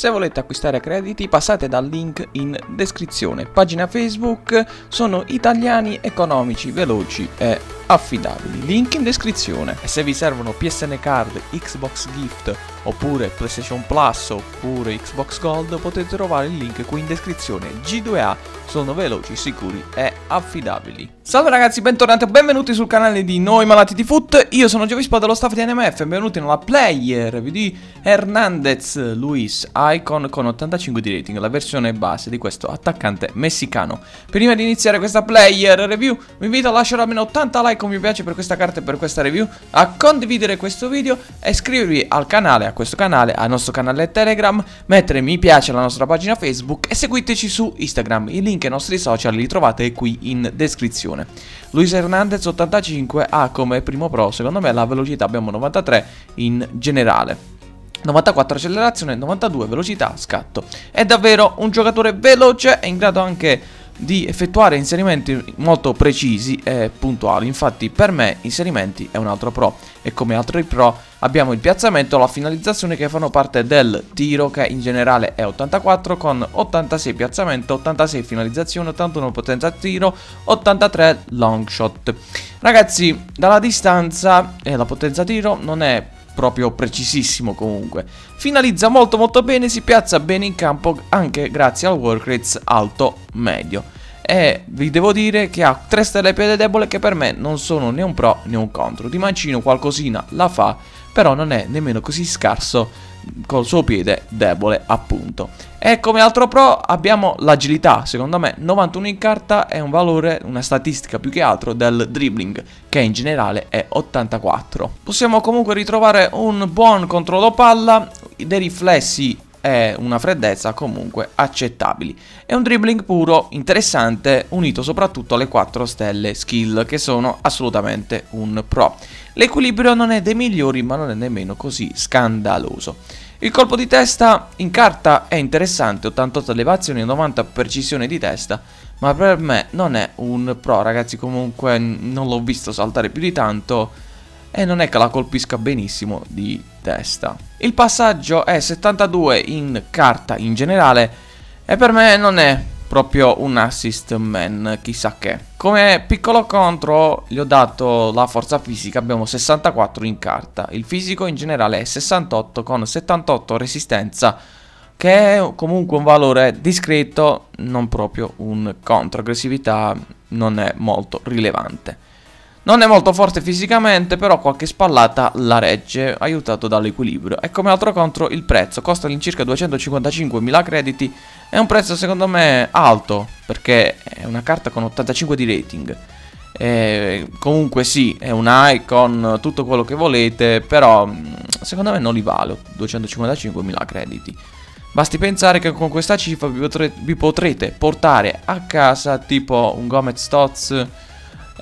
Se volete acquistare crediti passate dal link in descrizione, pagina Facebook, sono italiani, economici, veloci e affidabili, link in descrizione. E se vi servono PSN Card, Xbox Gift oppure PlayStation Plus oppure Xbox Gold potete trovare il link qui in descrizione. G2A sono veloci, sicuri e affidabili. Salve ragazzi, bentornati o benvenuti sul canale di Noi Malati di FUT. Io sono Giovispo dello staff di NMF, benvenuti nella player di Hernandez Luis Icon con 85 di rating, la versione base di questo attaccante messicano. Prima di iniziare questa player review vi invito a lasciare almeno 80 like, un mi piace per questa carta e per questa review, a condividere questo video e iscrivervi al canale, a questo canale, al nostro canale Telegram, mettere mi piace alla nostra pagina Facebook e seguiteci su Instagram. I link ai nostri social li trovate qui in descrizione. Luis Hernandez 85 ha come primo pro, secondo me, la velocità, abbiamo 93 in generale, 94 accelerazione, 92 velocità scatto. È davvero un giocatore veloce e in grado anche di effettuare inserimenti molto precisi e puntuali. Infatti per me inserimenti è un altro pro, e come altri pro abbiamo il piazzamento, la finalizzazione che fanno parte del tiro, che in generale è 84 con 86 piazzamento, 86 finalizzazione, 81 potenza tiro, 83 long shot. Ragazzi, dalla distanza e la potenza tiro non è proprio precisissimo, comunque finalizza molto bene, si piazza bene in campo anche grazie al work rate alto medio, e vi devo dire che ha 3 stelle piede debole che per me non sono né un pro né un contro. Di mancino qualcosina la fa, però non è nemmeno così scarso col suo piede debole, appunto. E come altro pro abbiamo l'agilità, secondo me 91 in carta è un valore, una statistica più che altro del dribbling, che in generale è 84. Possiamo comunque ritrovare un buon controllo palla, dei riflessi e una freddezza comunque accettabili. È un dribbling puro, interessante, unito soprattutto alle 4 stelle skill che sono assolutamente un pro. L'equilibrio non è dei migliori ma non è nemmeno così scandaloso. Il colpo di testa in carta è interessante, 88 elevazioni e 90 precisione di testa, ma per me non è un pro. Ragazzi, comunque non l'ho visto saltare più di tanto e non è che la colpisca benissimo di testa. Il passaggio è 72 in carta in generale e per me non è proprio un assist man chissà che. Come piccolo contro gli ho dato la forza fisica, abbiamo 64 in carta. Il fisico in generale è 68 con 78 resistenza, che è comunque un valore discreto, non proprio un contro. Aggressività non è molto rilevante, non è molto forte fisicamente, però qualche spallata la regge, aiutato dall'equilibrio. E come altro contro il prezzo, costa all'incirca 255.000 crediti, è un prezzo secondo me alto, perché è una carta con 85 di rating. E comunque sì, è un icon, tutto quello che volete, però secondo me non li vale 255.000 crediti. Basti pensare che con questa cifra vi potrete portare a casa tipo un Gomez Tots,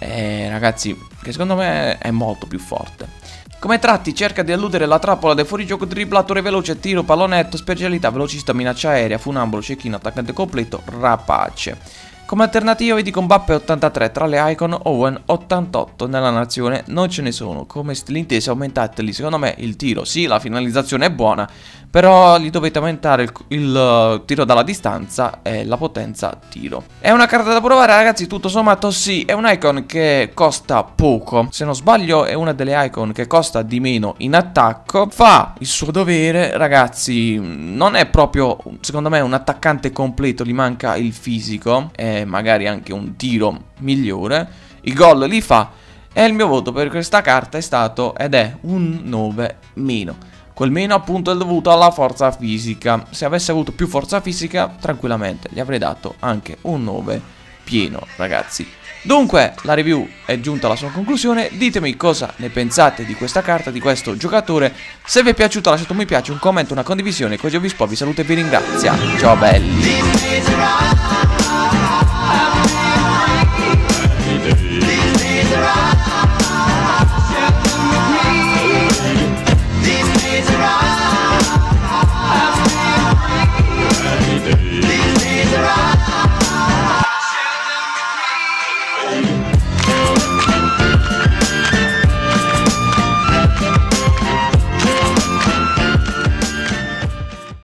ragazzi, che secondo me è molto più forte. Come tratti cerca di eludere la trappola del fuorigioco, dribblatore veloce, tiro, pallonetto, specialità, velocista, minaccia aerea, funambolo, cecchino, attaccante completo, rapace. Come alternativa vi dico Mbappe 83, tra le icon Owen 88, nella nazione non ce ne sono. Come l'intesa aumentateli, secondo me il tiro, sì, la finalizzazione è buona, però gli dovete aumentare il tiro dalla distanza e la potenza tiro. È una carta da provare ragazzi, tutto sommato sì, è un icon che costa poco, se non sbaglio è una delle icon che costa di meno in attacco. Fa il suo dovere ragazzi, non è proprio secondo me un attaccante completo, gli manca il fisico e magari anche un tiro migliore, i gol li fa, e il mio voto per questa carta è stato ed è un 9-. Quel meno appunto è dovuto alla forza fisica. Se avesse avuto più forza fisica tranquillamente gli avrei dato anche un 9 pieno ragazzi. Dunque la review è giunta alla sua conclusione, ditemi cosa ne pensate di questa carta, di questo giocatore. Se vi è piaciuto lasciate un mi piace, un commento, una condivisione. Con Giovispo vi saluto e vi ringrazio. Ciao belli.